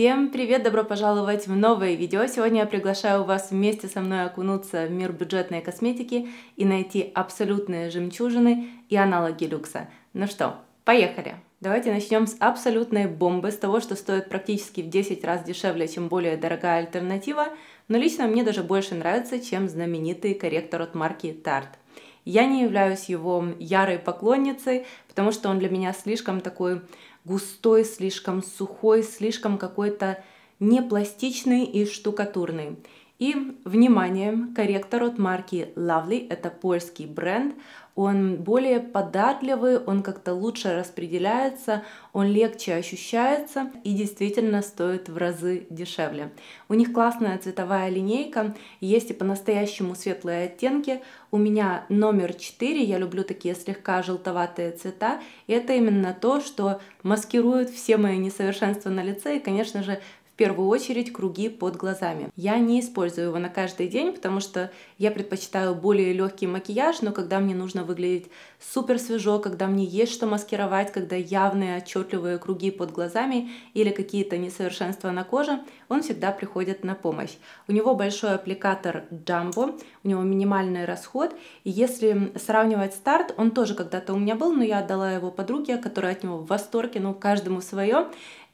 Всем привет! Добро пожаловать в новое видео! Сегодня я приглашаю вас вместе со мной окунуться в мир бюджетной косметики и найти абсолютные жемчужины и аналоги люкса. Ну что, поехали! Давайте начнем с абсолютной бомбы, с того, что стоит практически в 10 раз дешевле, чем более дорогая альтернатива, но лично мне даже больше нравится, чем знаменитый корректор от марки Tarte. Я не являюсь его ярой поклонницей, потому что он для меня слишком такой густой, слишком сухой, слишком какой-то непластичный и штукатурный. И, внимание, корректор от марки Lovely, это польский бренд, он более податливый, он как-то лучше распределяется, он легче ощущается и действительно стоит в разы дешевле. У них классная цветовая линейка, есть и по-настоящему светлые оттенки. У меня номер 4, я люблю такие слегка желтоватые цвета, и это именно то, что маскирует все мои несовершенства на лице и, конечно же, в первую очередь круги под глазами. Я не использую его на каждый день, потому что я предпочитаю более легкий макияж, но когда мне нужно выглядеть супер свежо, когда мне есть что маскировать, когда явные отчетливые круги под глазами или какие-то несовершенства на коже, он всегда приходит на помощь. У него большой аппликатор Jumbo, у него минимальный расход, и если сравнивать с Tarte, он тоже когда-то у меня был, но я отдала его подруге, которая от него в восторге, ну каждому свое.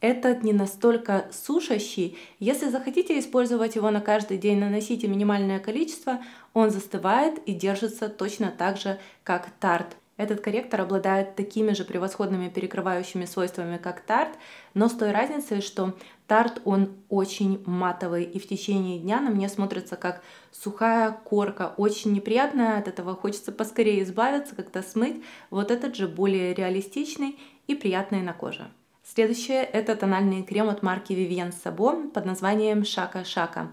Этот не настолько сушащий. Если захотите использовать его на каждый день, наносите минимальное количество, он застывает и держится точно так же, как Tarte. Этот корректор обладает такими же превосходными перекрывающими свойствами, как Tarte, но с той разницей, что Tarte он очень матовый и в течение дня на мне смотрится как сухая корка, очень неприятная, от этого хочется поскорее избавиться, как-то смыть. Вот этот же более реалистичный и приятный на коже. Следующее – это тональный крем от марки Vivienne Sabo под названием Шака Шака.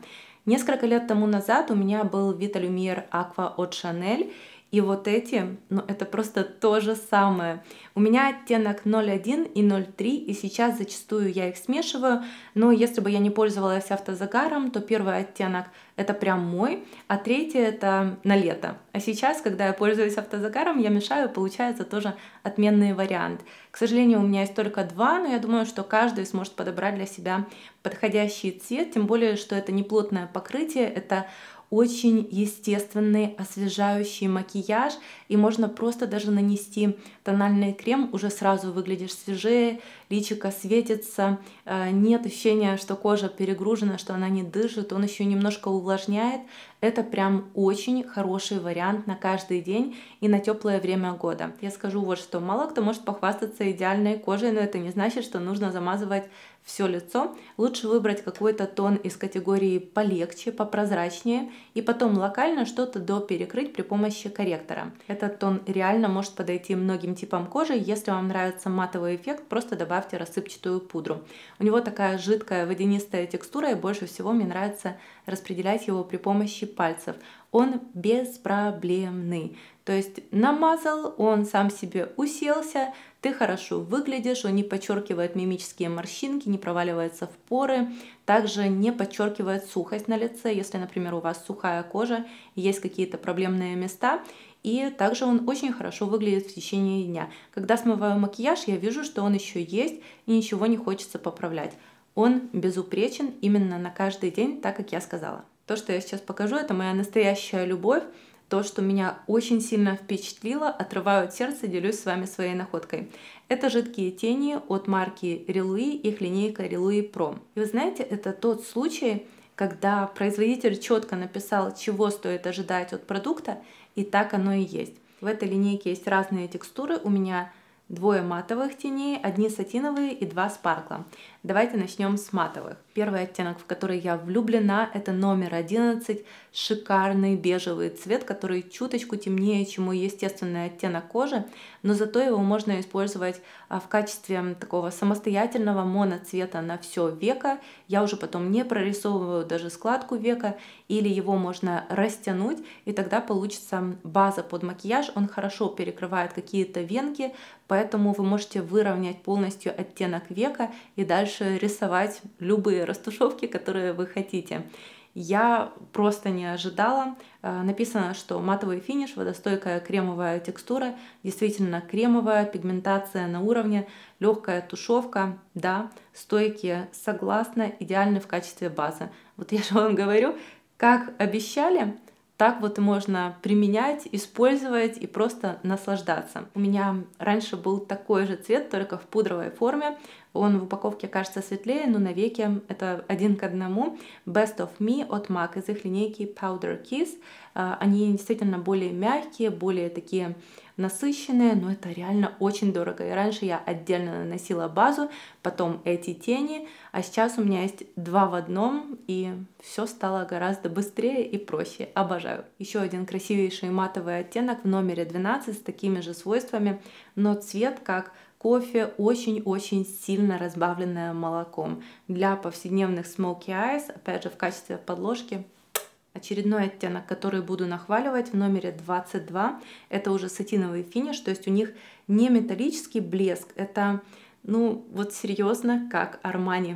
Несколько лет тому назад у меня был Vita Lumiere Aqua от Chanel, и вот эти, ну это просто то же самое. У меня оттенок 0,1 и 0,3, и сейчас зачастую я их смешиваю, но если бы я не пользовалась автозагаром, то первый оттенок это прям мой, а третий это на лето. А сейчас, когда я пользуюсь автозагаром, я мешаю, получается тоже отменный вариант. К сожалению, у меня есть только два, но я думаю, что каждый сможет подобрать для себя подходящий цвет, тем более, что это не плотное покрытие, это очень естественный освежающий макияж, и можно просто даже нанести тональный крем, уже сразу выглядишь свежее, личико светится, нет ощущения, что кожа перегружена, что она не дышит, он еще немножко увлажняет. Это прям очень хороший вариант на каждый день и на теплое время года. Я скажу вот что, мало кто может похвастаться идеальной кожей, но это не значит, что нужно замазывать все лицо. Лучше выбрать какой-то тон из категории полегче, попрозрачнее, и потом локально что-то доперекрыть при помощи корректора. Этот тон реально может подойти многим типам кожи. Если вам нравится матовый эффект, просто добавьте рассыпчатую пудру. У него такая жидкая водянистая текстура, и больше всего мне нравится распределять его при помощи пальцев. Он беспроблемный. То есть намазал, он сам себе уселся, ты хорошо выглядишь, он не подчеркивает мимические морщинки, не проваливается в поры, также не подчеркивает сухость на лице, если, например, у вас сухая кожа, есть какие-то проблемные места. И также он очень хорошо выглядит в течение дня. Когда смываю макияж, я вижу, что он еще есть и ничего не хочется поправлять. Он безупречен именно на каждый день, так как я сказала. То, что я сейчас покажу, это моя настоящая любовь, то, что меня очень сильно впечатлило, отрываю от сердца, делюсь с вами своей находкой. Это жидкие тени от марки Relouis, их линейка Relouis Pro. И вы знаете, это тот случай, когда производитель четко написал, чего стоит ожидать от продукта, и так оно и есть. В этой линейке есть разные текстуры, у меня двое матовых теней, одни сатиновые и два спаркла. Давайте начнем с матовых. Первый оттенок, в который я влюблена, это номер 11, шикарный бежевый цвет, который чуточку темнее, чем мой естественный оттенок кожи, но зато его можно использовать в качестве такого самостоятельного моноцвета на все веко. Я уже потом не прорисовываю даже складку века, или его можно растянуть, и тогда получится база под макияж, он хорошо перекрывает какие-то венки, поэтому вы можете выровнять полностью оттенок века и дальше дальше рисовать любые растушевки, которые вы хотите. Я просто не ожидала. Написано, что матовый финиш, водостойкая кремовая текстура, действительно кремовая, пигментация на уровне, легкая тушевка, да, стойкие, согласна, идеально в качестве базы. Вот я же вам говорю, как обещали, так вот и можно применять, использовать и просто наслаждаться. У меня раньше был такой же цвет, только в пудровой форме. Он в упаковке кажется светлее, но навеки это 1 к 1. Best of Me от MAC из их линейки Powder Kiss. Они действительно более мягкие, более такие насыщенные, но это реально очень дорого. И раньше я отдельно наносила базу, потом эти тени, а сейчас у меня есть 2 в 1, и все стало гораздо быстрее и проще. Обожаю. Еще один красивейший матовый оттенок в номере 12 с такими же свойствами, но цвет как кофе, очень-очень сильно разбавленное молоком. Для повседневных smoky eyes, опять же, в качестве подложки. Очередной оттенок, который буду нахваливать, в номере 22, это уже сатиновый финиш, то есть у них не металлический блеск, это, ну, вот серьезно, как Армани.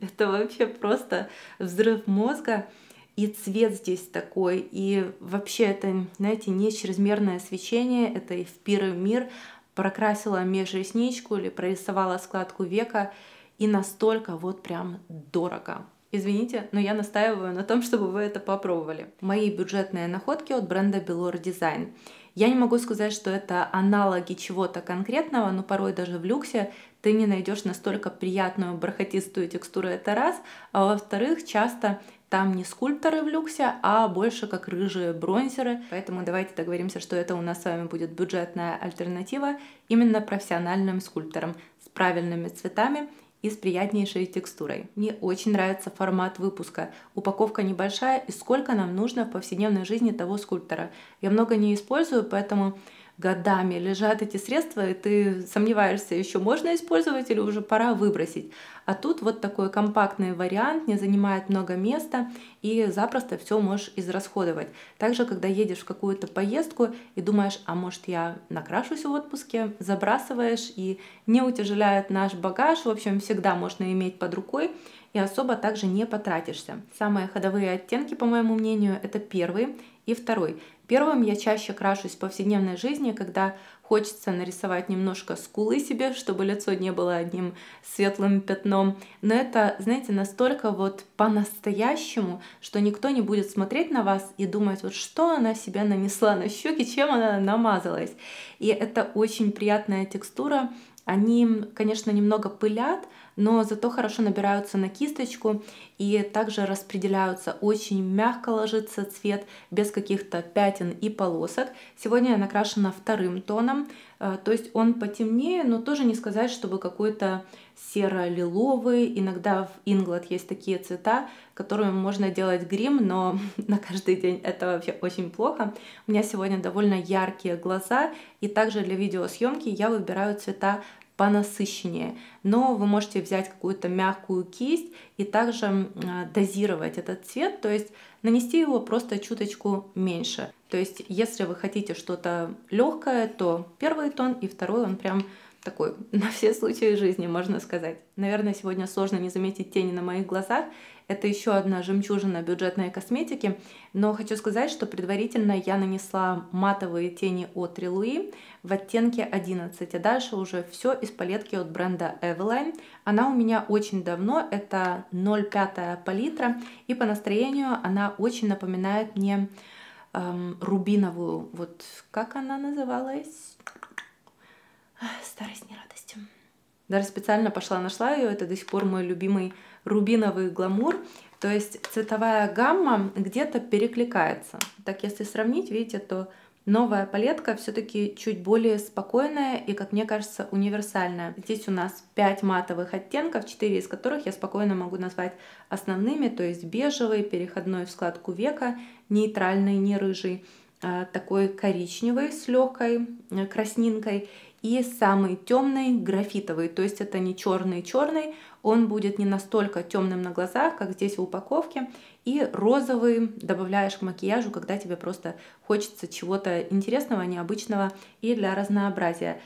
Это вообще просто взрыв мозга. И цвет здесь такой, и вообще это, знаете, не чрезмерное свечение, это и в пир и в мир. Прокрасила межресничку или прорисовала складку века, и настолько вот прям дорого. Извините, но я настаиваю на том, чтобы вы это попробовали. Мои бюджетные находки от бренда Belor Design. Я не могу сказать, что это аналоги чего-то конкретного, но порой даже в люксе ты не найдешь настолько приятную бархатистую текстуру, это раз. А во-вторых, часто там не скульпторы в люксе, а больше как рыжие бронзеры. Поэтому давайте договоримся, что это у нас с вами будет бюджетная альтернатива именно профессиональным скульпторам с правильными цветами и с приятнейшей текстурой. Мне очень нравится формат выпуска. Упаковка небольшая, и сколько нам нужно в повседневной жизни того скульптора. Я много не использую, поэтому годами лежат эти средства, и ты сомневаешься, еще можно использовать или уже пора выбросить. А тут вот такой компактный вариант, не занимает много места, и запросто все можешь израсходовать. Также, когда едешь в какую-то поездку и думаешь, а может я накрашусь в отпуске, забрасываешь, и не утяжеляет наш багаж, в общем, всегда можно иметь под рукой, и особо также не потратишься. Самые ходовые оттенки, по моему мнению, это первый и второй. Первым я чаще крашусь в повседневной жизни, когда хочется нарисовать немножко скулы себе, чтобы лицо не было одним светлым пятном. Но это, знаете, настолько вот по-настоящему, что никто не будет смотреть на вас и думать, вот что она себе нанесла на щеки, чем она намазалась. И это очень приятная текстура. Они, конечно, немного пылят, но зато хорошо набираются на кисточку и также распределяются. Очень мягко ложится цвет, без каких-то пятен и полосок. Сегодня я накрашена вторым тоном, то есть он потемнее, но тоже не сказать, чтобы какой-то серо-лиловый. Иногда в Inglot есть такие цвета, которыми можно делать грим, но на каждый день это вообще очень плохо. У меня сегодня довольно яркие глаза, и также для видеосъемки я выбираю цвета понасыщеннее, но вы можете взять какую-то мягкую кисть и также дозировать этот цвет, то есть нанести его просто чуточку меньше. То есть если вы хотите что-то легкое, то первый тон, и второй он прям такой на все случаи жизни, можно сказать. Наверное, сегодня сложно не заметить тени на моих глазах. Это еще одна жемчужина бюджетной косметики, но хочу сказать, что предварительно я нанесла матовые тени от Relouis в оттенке 11, а дальше уже все из палетки от бренда Eveline. Она у меня очень давно, это 0,5 палитра, и по настроению она очень напоминает мне рубиновую, вот как она называлась? Старость не радость. Даже специально пошла нашла ее, это до сих пор мой любимый рубиновый гламур, то есть цветовая гамма где-то перекликается. Так, если сравнить, видите, то новая палетка все-таки чуть более спокойная и, как мне кажется, универсальная. Здесь у нас 5 матовых оттенков, 4 из которых я спокойно могу назвать основными, то есть бежевый, переходной в складку века, нейтральный, не рыжий, такой коричневый с легкой краснинкой, и самый темный графитовый, то есть это не черный-черный, он будет не настолько темным на глазах, как здесь в упаковке, и розовый добавляешь к макияжу, когда тебе просто хочется чего-то интересного, необычного и для разнообразия.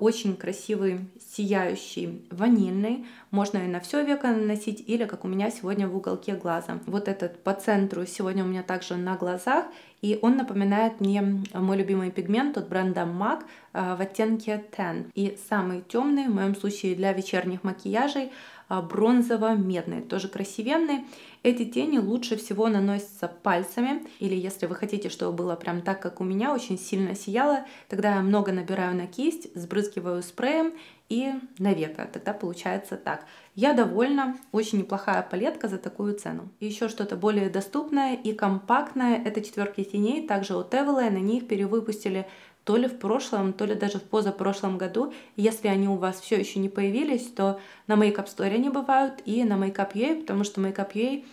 Очень красивый, сияющий, ванильный, можно и на все веко наносить, или как у меня сегодня в уголке глаза. Вот этот по центру сегодня у меня также на глазах, и он напоминает мне мой любимый пигмент от бренда MAC в оттенке Tan. И самый темный, в моем случае для вечерних макияжей, бронзово-медный, тоже красивенный. Эти тени лучше всего наносятся пальцами, или если вы хотите, чтобы было прям так, как у меня, очень сильно сияло, тогда я много набираю на кисть, сбрызгиваю спреем и на веко, тогда получается так. Я довольна, очень неплохая палетка за такую цену. Еще что-то более доступное и компактное, это четверки теней, также от Eveline, они их перевыпустили то ли в прошлом, то ли даже в позапрошлом году. Если они у вас все еще не появились, то на Makeup Store они бывают и на Makeup.ua, потому что Makeup.ua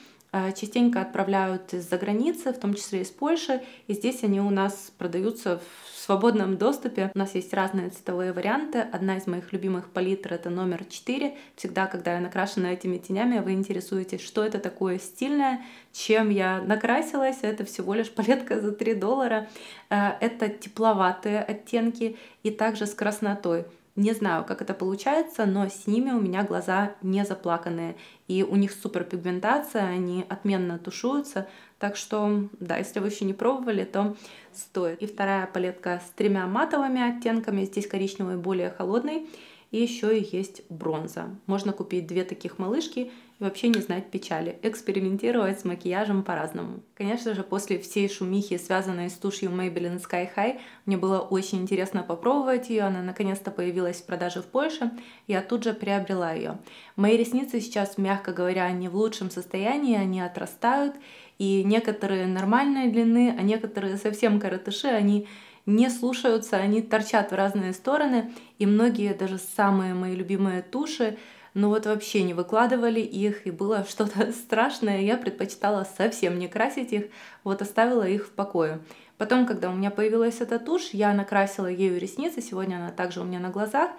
частенько отправляют из-за границы, в том числе из Польши, и здесь они у нас продаются в свободном доступе. У нас есть разные цветовые варианты. Одна из моих любимых палитр — это номер 4. Всегда, когда я накрашена этими тенями, вы интересуетесь, что это такое стильное, чем я накрасилась. Это всего лишь палетка за $3. Это тепловатые оттенки и также с краснотой. Не знаю, как это получается, но с ними у меня глаза не заплаканные. И у них супер пигментация, они отменно тушуются. Так что, да, если вы еще не пробовали, то стоит. И вторая палетка с тремя матовыми оттенками. Здесь коричневый более холодный. И еще и есть бронза. Можно купить две таких малышки и вообще не знать печали. Экспериментировать с макияжем по-разному. Конечно же, после всей шумихи, связанной с тушью Maybelline Sky High, мне было очень интересно попробовать ее. Она наконец-то появилась в продаже в Польше. Я тут же приобрела ее. Мои ресницы сейчас, мягко говоря, не в лучшем состоянии. Они отрастают. И некоторые нормальной длины, а некоторые совсем коротыши, они не слушаются, они торчат в разные стороны, и многие, даже самые мои любимые туши, ну вот вообще не выкладывали их, и было что-то страшное, я предпочитала совсем не красить их, вот оставила их в покое. Потом, когда у меня появилась эта тушь, я накрасила ею ресницы, сегодня она также у меня на глазах,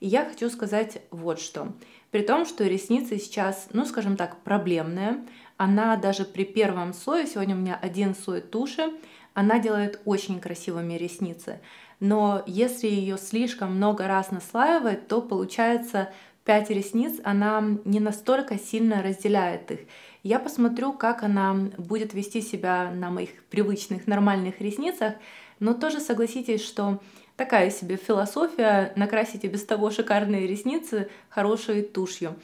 и я хочу сказать вот что. При том, что ресницы сейчас, ну скажем так, проблемные, она даже при первом слое, сегодня у меня один слой туши, она делает очень красивыми ресницы, но если ее слишком много раз наслаивать, то получается 5 ресниц, она не настолько сильно разделяет их. Я посмотрю, как она будет вести себя на моих привычных нормальных ресницах, но тоже согласитесь, что такая себе философия, накрасите без того шикарные ресницы хорошей тушью.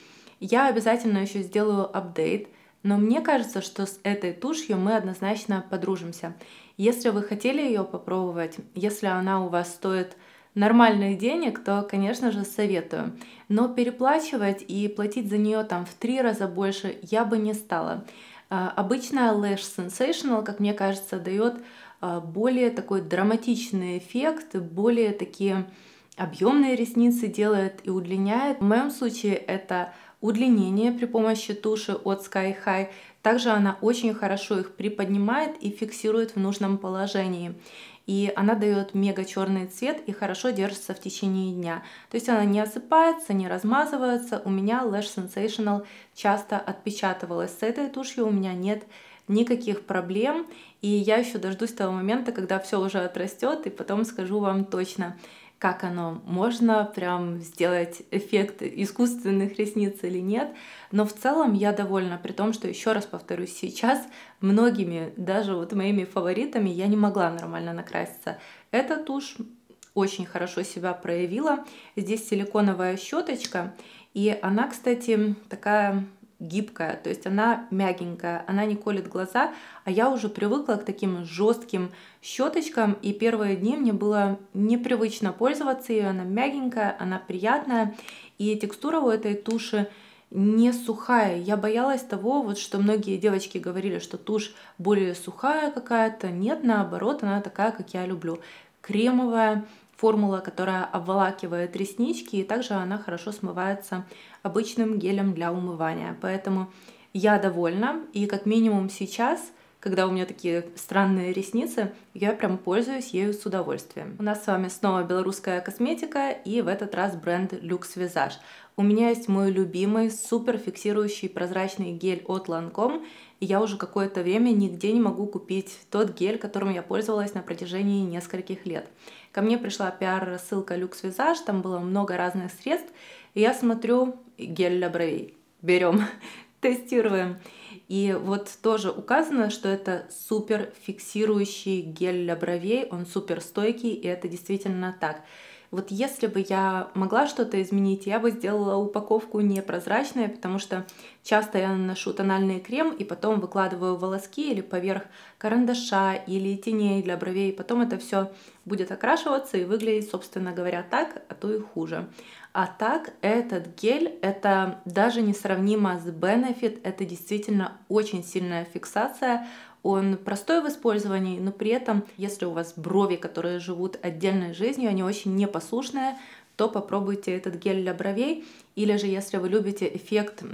Я обязательно еще сделаю апдейт, но мне кажется, что с этой тушью мы однозначно подружимся. Если вы хотели ее попробовать, если она у вас стоит нормальных денег, то, конечно же, советую. Но переплачивать и платить за нее там в 3 раза больше я бы не стала. Обычная Lash Sensational, как мне кажется, дает более такой драматичный эффект, более такие объемные ресницы делает и удлиняет. В моем случае это удлинение при помощи туши от Sky High. Также она очень хорошо их приподнимает и фиксирует в нужном положении. И она дает мега черный цвет и хорошо держится в течение дня. То есть она не осыпается, не размазывается. У меня Lash Sensational часто отпечатывалась. С этой тушью у меня нет никаких проблем. И я еще дождусь того момента, когда все уже отрастет, и потом скажу вам точно, как оно, можно прям сделать эффект искусственных ресниц или нет. Но в целом я довольна, при том, что, еще раз повторюсь, сейчас многими, даже вот моими фаворитами, я не могла нормально накраситься. Эта тушь очень хорошо себя проявила. Здесь силиконовая щеточка, и она, кстати, такая гибкая, то есть она мягенькая, она не колет глаза, а я уже привыкла к таким жестким щеточкам, и первые дни мне было непривычно пользоваться ее, она мягенькая, она приятная, и текстура у этой туши не сухая. Я боялась того, вот, что многие девочки говорили, что тушь более сухая какая-то, нет, наоборот, она такая, как я люблю, кремовая, формула, которая обволакивает реснички, и также она хорошо смывается обычным гелем для умывания. Поэтому я довольна, и как минимум сейчас когда у меня такие странные ресницы, я прям пользуюсь ею с удовольствием. У нас с вами снова белорусская косметика, и в этот раз бренд Luxvisage. У меня есть мой любимый супер фиксирующий прозрачный гель от Lancome, и я уже какое-то время нигде не могу купить тот гель, которым я пользовалась на протяжении нескольких лет. Ко мне пришла пиар-рассылка Luxvisage, там было много разных средств, и я смотрю гель для бровей. Берем, тестируем. И вот тоже указано, что это супер фиксирующий гель для бровей, он супер стойкий, и это действительно так. Вот если бы я могла что-то изменить, я бы сделала упаковку непрозрачной, потому что часто я наношу тональный крем и потом выкладываю волоски или поверх карандаша или теней для бровей, потом это все будет окрашиваться и выглядеть, собственно говоря, так, а то и хуже. А так этот гель, это даже несравнимо с Benefit, это действительно очень сильная фиксация. Он простой в использовании, но при этом, если у вас брови, которые живут отдельной жизнью, они очень непослушные, то попробуйте этот гель для бровей. Или же, если вы любите эффект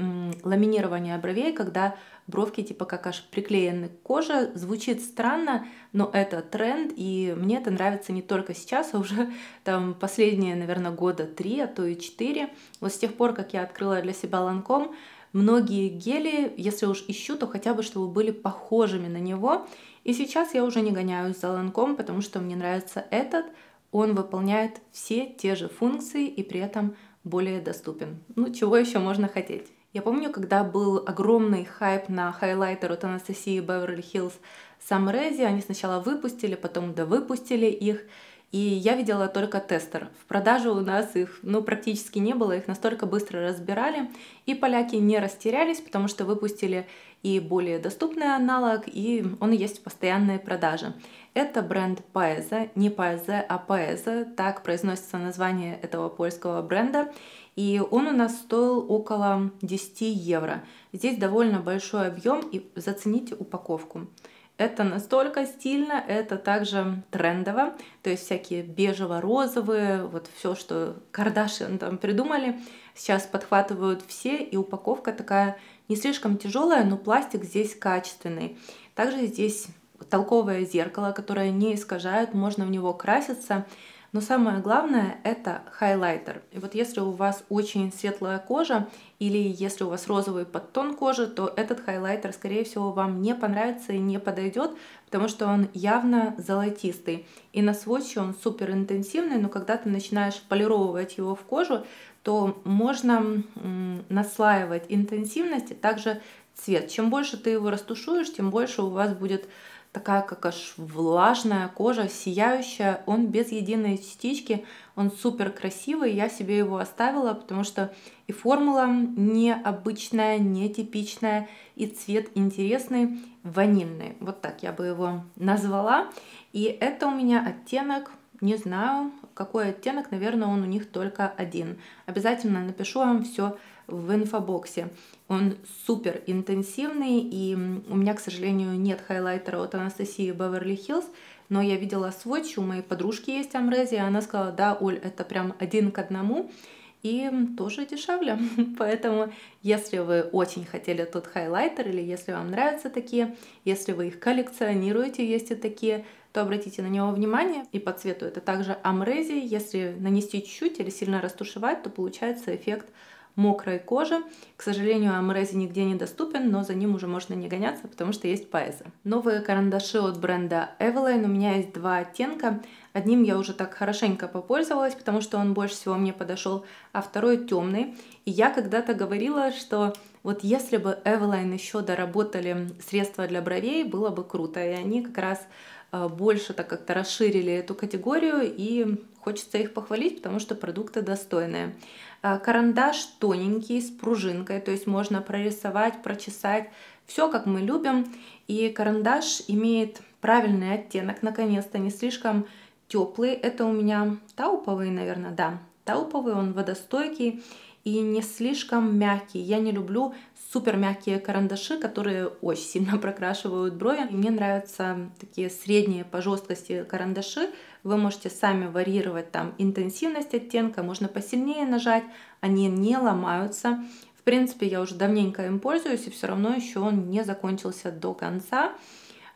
ламинирования бровей, когда бровки типа как аж приклеены к коже, звучит странно, но это тренд, и мне это нравится не только сейчас, а уже там последние, наверное, года 3, а то и 4. Вот с тех пор, как я открыла для себя Lancome, многие гели, если уж ищу, то хотя бы, чтобы были похожими на него. И сейчас я уже не гоняюсь за Lancome, потому что мне нравится этот. Он выполняет все те же функции и при этом более доступен. Ну, чего еще можно хотеть? Я помню, когда был огромный хайп на хайлайтер от Анастасии Беверли-Хиллз с Amrazy, они сначала выпустили, потом довыпустили их. И я видела только тестер. В продаже у нас их практически не было, их настолько быстро разбирали. И поляки не растерялись, потому что выпустили и более доступный аналог, и он есть в постоянной продаже. Это бренд Paese, не Paese, а Paese, так произносится название этого польского бренда. И он у нас стоил около 10 евро. Здесь довольно большой объем, и зацените упаковку. Это настолько стильно, это также трендово, то есть всякие бежево-розовые, вот все, что Кардашиан там придумали, сейчас подхватывают все, и упаковка такая не слишком тяжелая, но пластик здесь качественный. Также здесь толковое зеркало, которое не искажает, можно в него краситься, но самое главное — это хайлайтер. И вот если у вас очень светлая кожа или если у вас розовый подтон кожи, то этот хайлайтер, скорее всего, вам не понравится и не подойдет, потому что он явно золотистый. И на сводче он супер интенсивный, но когда ты начинаешь полировывать его в кожу, то можно наслаивать интенсивность и также цвет. Чем больше ты его растушуешь, тем больше у вас будет такая как аж влажная кожа, сияющая, он без единой частички, он супер красивый, я себе его оставила, потому что и формула необычная, нетипичная, и цвет интересный, ванильный, вот так я бы его назвала, и это у меня оттенок, не знаю, какой оттенок, наверное, он у них только один, обязательно напишу вам все в инфобоксе. Он супер интенсивный, и у меня, к сожалению, нет хайлайтера от Анастасии Беверли-Хиллз, но я видела сводч, у моей подружки есть Amrazy, и она сказала: да, Оль, это прям 1 к 1, и тоже дешевле. Поэтому, если вы очень хотели тот хайлайтер, или если вам нравятся такие, если вы их коллекционируете, есть и такие, то обратите на него внимание. И по цвету это также Amrazy, если нанести чуть-чуть или сильно растушевать, то получается эффект мокрой кожи. К сожалению, Amrazy нигде не доступен, но за ним уже можно не гоняться, потому что есть Paese. Новые карандаши от бренда Eveline. У меня есть 2 оттенка. Одним я уже так хорошенько попользовалась, потому что он больше всего мне подошел, а второй темный. И я когда-то говорила, что вот если бы Eveline еще доработали средства для бровей, было бы круто. И они как раз больше так как-то расширили эту категорию, и хочется их похвалить, потому что продукты достойные. Карандаш тоненький, с пружинкой, то есть можно прорисовать, прочесать, все как мы любим. И карандаш имеет правильный оттенок, наконец-то, не слишком теплый. Это у меня тауповый, наверное, да, тауповый, он водостойкий и не слишком мягкий. Я не люблю супер мягкие карандаши, которые очень сильно прокрашивают брови. Мне нравятся такие средние по жесткости карандаши. Вы можете сами варьировать там интенсивность оттенка, можно посильнее нажать, они не ломаются. В принципе, я уже давненько им пользуюсь, и все равно еще он не закончился до конца.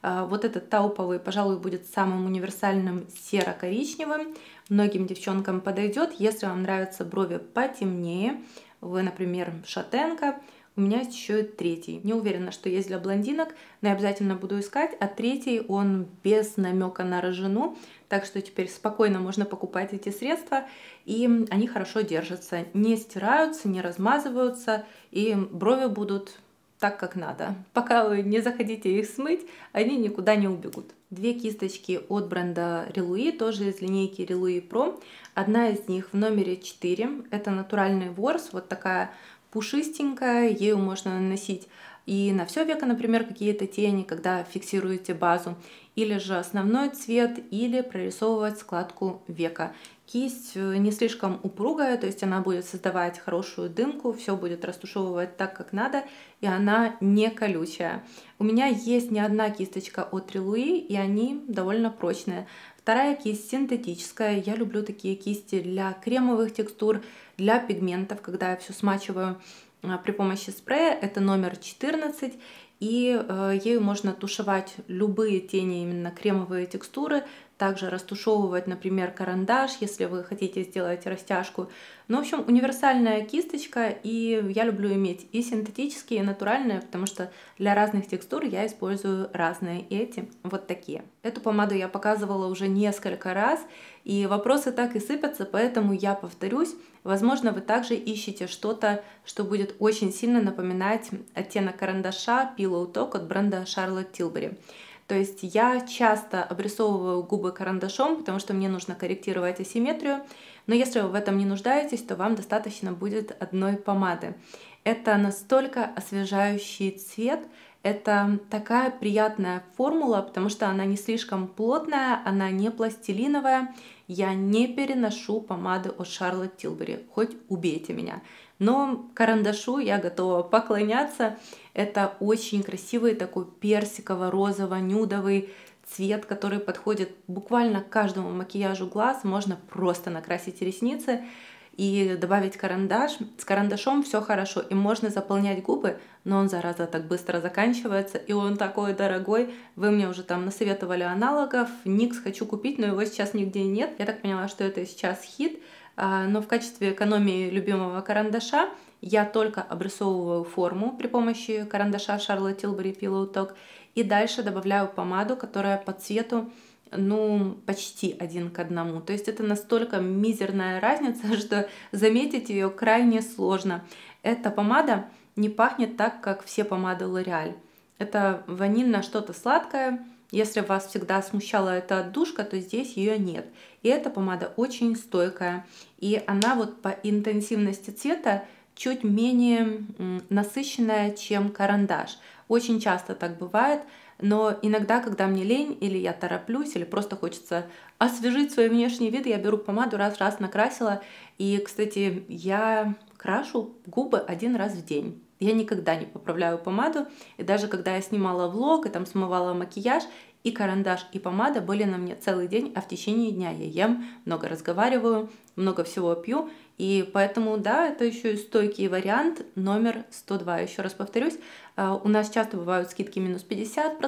Вот этот тауповый, пожалуй, будет самым универсальным серо-коричневым. Многим девчонкам подойдет, если вам нравятся брови потемнее. Вы, например, шатенка. У меня есть еще и третий. Не уверена, что есть для блондинок, но я обязательно буду искать. А третий, он без намека на рыжину. Так что теперь спокойно можно покупать эти средства. И они хорошо держатся. Не стираются, не размазываются. И брови будут так, как надо. Пока вы не захотите их смыть, они никуда не убегут. Две кисточки от бренда Relouis, тоже из линейки Relouis Pro. Одна из них в номере 4. Это натуральный ворс, вот такая пушистенькая, ею можно наносить и на все веко, например, какие-то тени, когда фиксируете базу, или же основной цвет, или прорисовывать складку века. Кисть не слишком упругая, то есть она будет создавать хорошую дымку, все будет растушевывать так, как надо, и она не колючая. У меня есть не одна кисточка от Relouis, и они довольно прочные. Вторая кисть синтетическая, я люблю такие кисти для кремовых текстур, для пигментов, когда я все смачиваю при помощи спрея. Это номер 14, и ею можно тушевать любые тени, именно кремовые текстуры, также растушевывать, например, карандаш, если вы хотите сделать растяжку. Ну, в общем, универсальная кисточка, и я люблю иметь и синтетические, и натуральные, потому что для разных текстур я использую разные, и эти вот такие. Эту помаду я показывала уже несколько раз, и вопросы так и сыпятся, поэтому я повторюсь. Возможно, вы также ищете что-то, что будет очень сильно напоминать оттенок карандаша Pillow Talk от бренда Charlotte Tilbury. То есть я часто обрисовываю губы карандашом, потому что мне нужно корректировать асимметрию. Но если вы в этом не нуждаетесь, то вам достаточно будет одной помады. Это настолько освежающий цвет. Это такая приятная формула, потому что она не слишком плотная, она не пластилиновая. Я не переношу помады от Charlotte Tilbury, хоть убейте меня. Но карандашу я готова поклоняться. Это очень красивый такой персиково-розово-нюдовый цвет, который подходит буквально к каждому макияжу глаз. Можно просто накрасить ресницы и добавить карандаш. С карандашом все хорошо, и можно заполнять губы, но он, зараза, так быстро заканчивается, и он такой дорогой. Вы мне уже там насоветовали аналогов, NYX хочу купить, но его сейчас нигде нет. Я так поняла, что это сейчас хит. Но в качестве экономии любимого карандаша я только обрисовываю форму при помощи карандаша Charlotte Tilbury Pillow Talk и дальше добавляю помаду, которая по цвету, ну, почти один к одному. То есть это настолько мизерная разница, что заметить ее крайне сложно. Эта помада не пахнет так, как все помады L'Oréal. Это ванильно что-то сладкое. Если вас всегда смущала эта отдушка, то здесь ее нет. И эта помада очень стойкая. И она вот по интенсивности цвета чуть менее насыщенная, чем карандаш. Очень часто так бывает, но иногда, когда мне лень, или я тороплюсь, или просто хочется освежить свой внешний вид, я беру помаду, раз-раз накрасила. И, кстати, я крашу губы один раз в день. Я никогда не поправляю помаду, и даже когда я снимала влог и там смывала макияж, и карандаш, и помада были на мне целый день, а в течение дня я ем, много разговариваю, много всего пью, и поэтому, да, это еще и стойкий вариант номер 102. Еще раз повторюсь, у нас часто бывают скидки минус 50%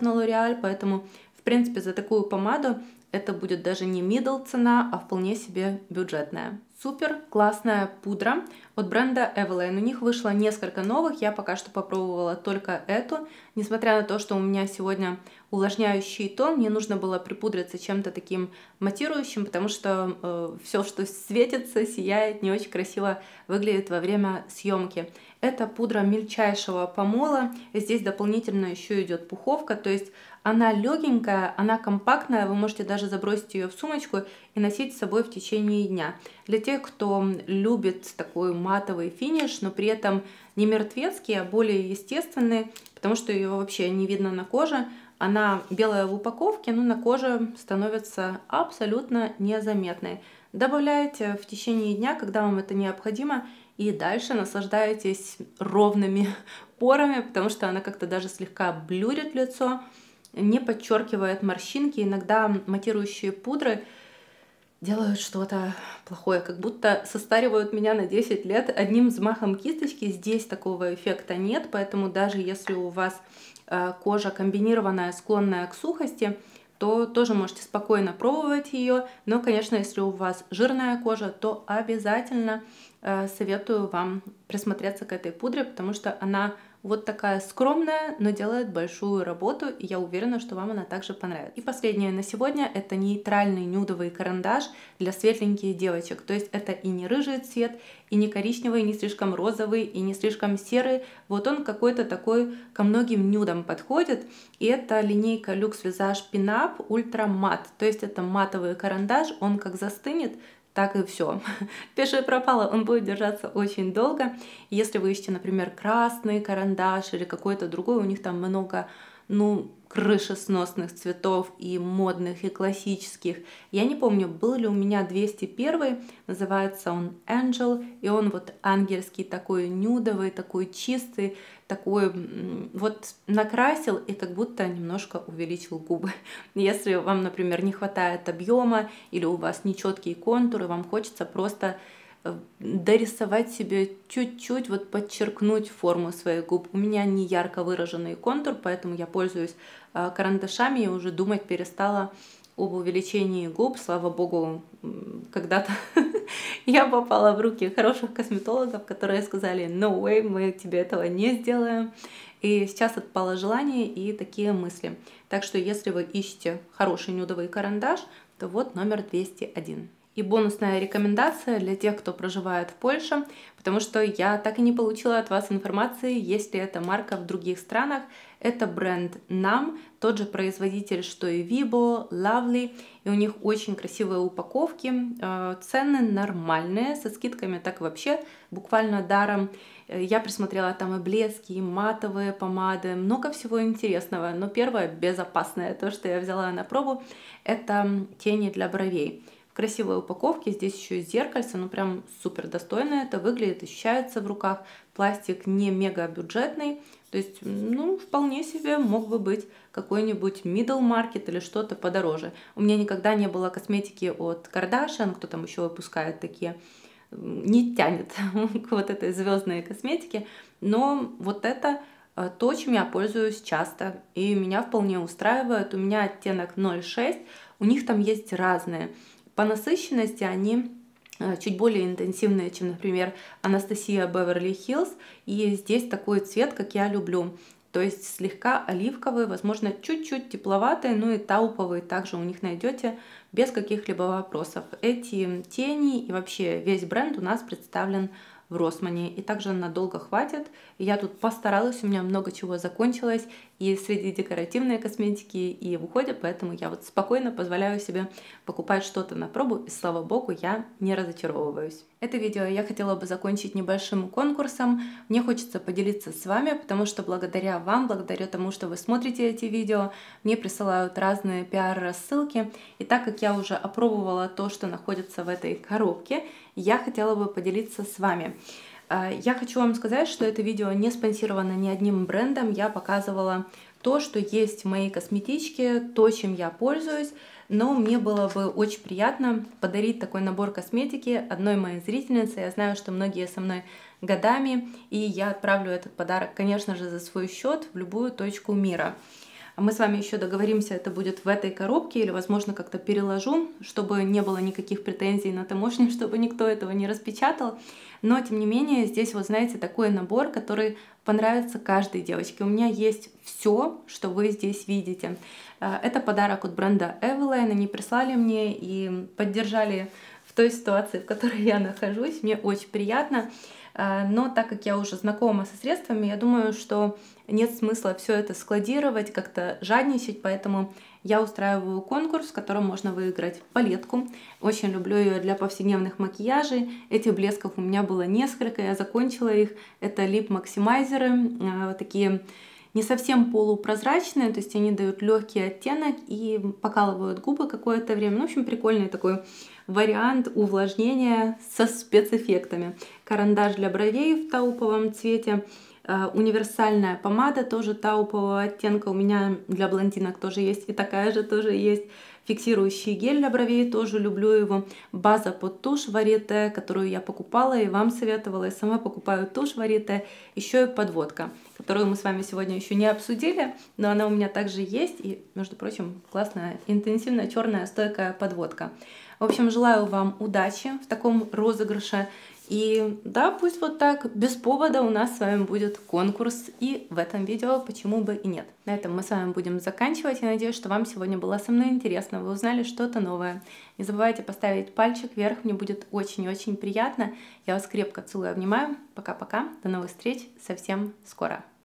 на L'Oréal, поэтому, в принципе, за такую помаду это будет даже не middle цена, а вполне себе бюджетная. Супер классная пудра от бренда Eveline. У них вышло несколько новых, я пока что попробовала только эту. Несмотря на то, что у меня сегодня увлажняющий тон, мне нужно было припудриться чем-то таким матирующим, потому что все, что светится, сияет, не очень красиво выглядит во время съемки. Это пудра мельчайшего помола, здесь дополнительно еще идет пуховка, то есть она легенькая, она компактная, вы можете даже забросить ее в сумочку и носить с собой в течение дня. Для тех, кто любит такой матовый финиш, но при этом не мертвецкий, а более естественный, потому что ее вообще не видно на коже, она белая в упаковке, но на коже становится абсолютно незаметной. Добавляете в течение дня, когда вам это необходимо, и дальше наслаждаетесь ровными порами, потому что она как-то даже слегка блюрит лицо, не подчеркивает морщинки. Иногда матирующие пудры делают что-то плохое, как будто состаривают меня на 10 лет одним взмахом кисточки. Здесь такого эффекта нет, поэтому даже если у вас кожа комбинированная, склонная к сухости, то тоже можете спокойно пробовать ее. Но, конечно, если у вас жирная кожа, то обязательно советую вам присмотреться к этой пудре, потому что она вот такая скромная, но делает большую работу, и я уверена, что вам она также понравится. И последнее на сегодня — это нейтральный нюдовый карандаш для светленьких девочек. То есть это и не рыжий цвет, и не коричневый, и не слишком розовый, и не слишком серый. Вот он какой-то такой ко многим нюдам подходит. И это линейка Luxvisage Pin-Up Ultra Matte. То есть это матовый карандаш, он как застынет, так и все. Пиши пропало, он будет держаться очень долго. Если вы ищете, например, красный карандаш или какой-то другой, у них там много, крышесносных цветов, и модных, и классических. Я не помню, был ли у меня 201, называется он Angel, и он вот ангельский, такой нюдовый, такой чистый, такой вот накрасил и как будто немножко увеличил губы. Если вам, например, не хватает объема, или у вас нечеткие контуры, вам хочется просто дорисовать себе чуть-чуть, вот подчеркнуть форму своих губ. У меня не ярко выраженный контур, поэтому я пользуюсь карандашами и уже думать перестала об увеличении губ. Слава богу, когда-то я попала в руки хороших косметологов, которые сказали: no way, мы тебе этого не сделаем. И сейчас отпало желание и такие мысли. Так что если вы ищете хороший нюдовый карандаш, то вот номер 201. И бонусная рекомендация для тех, кто проживает в Польше, потому что я так и не получила от вас информации, есть ли эта марка в других странах. Это бренд NAM, тот же производитель, что и Vibo, Lovely, и у них очень красивые упаковки, цены нормальные, со скидками так вообще буквально даром. Я присмотрела там и блески, и матовые помады, много всего интересного, но первое безопасное, то, что я взяла на пробу, это тени для бровей. Красивые упаковки, здесь еще и зеркальце, ну прям супер достойно это выглядит, ощущается в руках. Пластик не мега бюджетный, то есть, вполне себе мог бы быть какой-нибудь middle market или что-то подороже. У меня никогда не было косметики от Kardashian, кто там еще выпускает такие, не тянет к вот этой звездной косметике, но вот это то, чем я пользуюсь часто, и меня вполне устраивает. У меня оттенок 0,6, у них там есть разные. По насыщенности они чуть более интенсивные, чем, например, Анастасия Беверли-Хиллз. И здесь такой цвет, как я люблю. То есть слегка оливковый, возможно, чуть-чуть тепловатый, и тауповый также у них найдете без каких-либо вопросов. Эти тени и вообще весь бренд у нас представлен в Росмане. И также надолго хватит. Я тут постаралась, у меня много чего закончилось и среди декоративной косметики, и в уходе, поэтому я вот спокойно позволяю себе покупать что-то на пробу, и слава богу, я не разочаровываюсь. Это видео я хотела бы закончить небольшим конкурсом. Мне хочется поделиться с вами, потому что благодаря вам, благодаря тому, что вы смотрите эти видео, мне присылают разные пиар-рассылки. И так как я уже опробовала то, что находится в этой коробке, я хотела бы поделиться с вами. Я хочу вам сказать, что это видео не спонсировано ни одним брендом. Я показывала то, что есть в моей косметичке, то, чем я пользуюсь. Но мне было бы очень приятно подарить такой набор косметики одной моей зрительнице. Я знаю, что многие со мной годами, и я отправлю этот подарок, конечно же, за свой счет в любую точку мира. Мы с вами еще договоримся, это будет в этой коробке, или, возможно, как-то переложу, чтобы не было никаких претензий на таможню, чтобы никто этого не распечатал. Но, тем не менее, здесь, вот знаете, такой набор, который понравится каждой девочке. У меня есть все, что вы здесь видите. Это подарок от бренда Eveline, они прислали мне и поддержали в той ситуации, в которой я нахожусь. Мне очень приятно. Но так как я уже знакома со средствами, я думаю, что нет смысла все это складировать, как-то жадничать, поэтому я устраиваю конкурс, в котором можно выиграть палетку. Очень люблю ее для повседневных макияжей. Этих блесков у меня было несколько, я закончила их. Это лип-максимайзеры, вот такие не совсем полупрозрачные, то есть они дают легкий оттенок и покалывают губы какое-то время. В общем, прикольный такой вариант увлажнения со спецэффектами. Карандаш для бровей в тауповом цвете. Универсальная помада, тоже таупового оттенка. У меня для блондинок тоже есть и такая же тоже есть. Фиксирующий гель для бровей, тоже люблю его. База под тушь Варете, которую я покупала и вам советовала. И сама покупаю тушь Варете. Еще и подводка, которую мы с вами сегодня еще не обсудили, но она у меня также есть. И, между прочим, классная, интенсивная, черная, стойкая подводка. В общем, желаю вам удачи в таком розыгрыше. И да, пусть вот так, без повода у нас с вами будет конкурс и в этом видео, почему бы и нет. На этом мы с вами будем заканчивать. Я надеюсь, что вам сегодня было со мной интересно, вы узнали что-то новое. Не забывайте поставить пальчик вверх, мне будет очень-очень приятно. Я вас крепко целую, обнимаю. Пока-пока, до новых встреч совсем скоро.